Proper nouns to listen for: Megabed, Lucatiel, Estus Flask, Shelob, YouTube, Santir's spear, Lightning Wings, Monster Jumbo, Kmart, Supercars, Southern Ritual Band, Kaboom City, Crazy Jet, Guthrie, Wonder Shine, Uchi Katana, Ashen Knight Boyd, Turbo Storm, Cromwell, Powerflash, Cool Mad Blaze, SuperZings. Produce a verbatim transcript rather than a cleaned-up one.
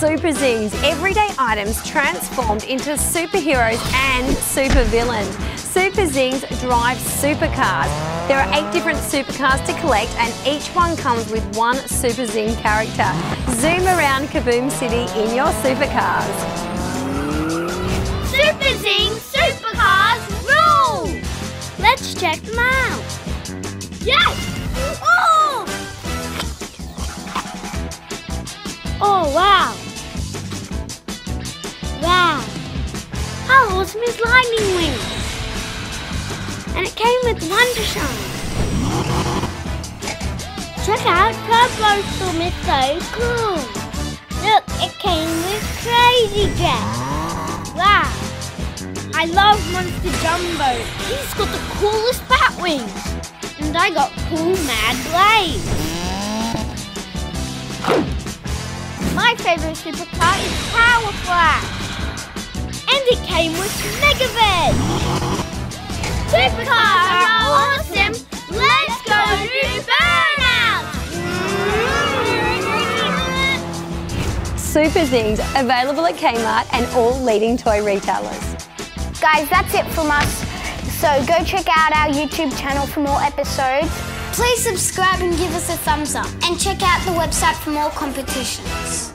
SuperZings, everyday items transformed into superheroes and supervillains. SuperZings drives supercars. There are eight different supercars to collect and each one comes with one SuperZing character. Zoom around Kaboom City in your supercars. SuperZing supercars rule! Let's check them out. Yes! Oh! Oh, wow! Wow! How awesome is Lightning Wings? And it came with Wonder Shine. Check out Turbo Storm, it's so cool! Look, it came with Crazy Jet! Wow! I love Monster Jumbo, he's got the coolest bat wings! And I got Cool Mad Blaze! My favourite supercar is Powerflash. And it came with Megabed. Supercars are awesome. Let's go and do burnout. SuperZings, available at Kmart and all leading toy retailers. Guys, that's it from us. So go check out our YouTube channel for more episodes. Please subscribe and give us a thumbs up. And check out the website for more competitions.